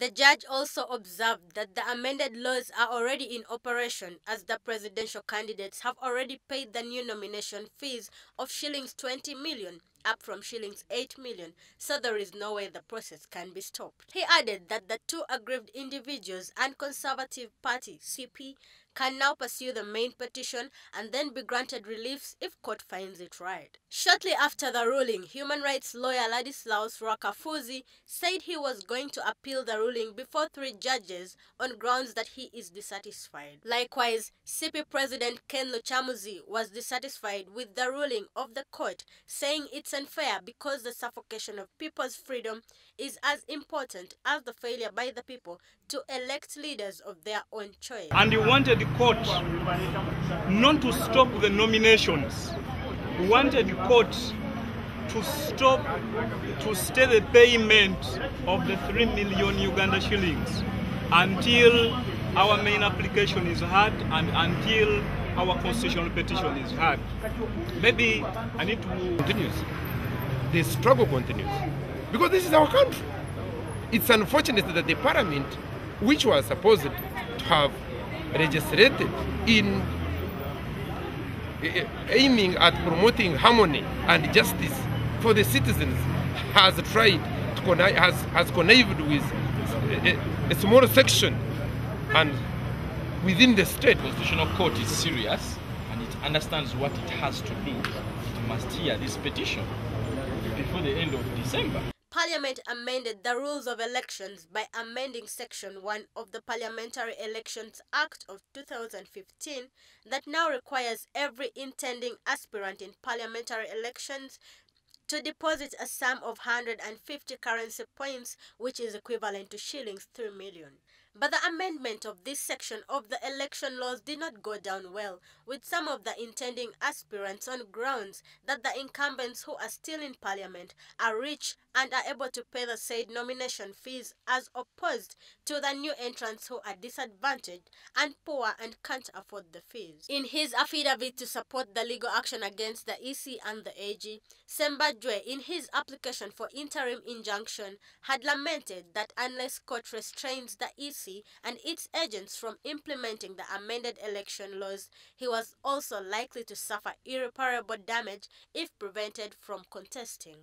The judge also observed that the amended laws are already in operation, as the presidential candidates have already paid the new nomination fees of $20 million, up from $8 million, so there is no way the process can be stopped. He added that the two aggrieved individuals and Conservative Party, CP, can now pursue the main petition and then be granted reliefs if court finds it right. Shortly after the ruling, human rights lawyer Ladislaus Rakafuzi said he was going to appeal the ruling before 3 judges on grounds that he is dissatisfied. Likewise, CP President Ken Luchamuzi was dissatisfied with the ruling of the court, saying it's unfair because the suffocation of people's freedom is as important as the failure by the people to elect leaders of their own choice. And he wanted the court not to stop the nominations. He wanted the court to stay the payment of the 3 million Uganda shillings until our main application is heard and until our constitutional petition is heard. Maybe I need to continue. The struggle continues because this is our country. It's unfortunate that the parliament, which was supposed to have legislated in aiming at promoting harmony and justice for the citizens, has tried to connived with a small section and within the state. The Constitutional Court is serious and it understands what it has to do. It must hear this petition before the end of December. Parliament amended the rules of elections by amending Section 1 of the Parliamentary Elections Act of 2015 that now requires every intending aspirant in parliamentary elections to deposit a sum of 150 currency points, which is equivalent to $3 million. But the amendment of this section of the election laws did not go down well with some of the intending aspirants on grounds that the incumbents who are still in parliament are rich and are able to pay the said nomination fees, as opposed to the new entrants who are disadvantaged and poor and can't afford the fees. In his affidavit to support the legal action against the EC and the AG, Sembadwe, in his application for interim injunction, had lamented that unless court restrains the EC and its agents from implementing the amended election laws, he was also likely to suffer irreparable damage if prevented from contesting.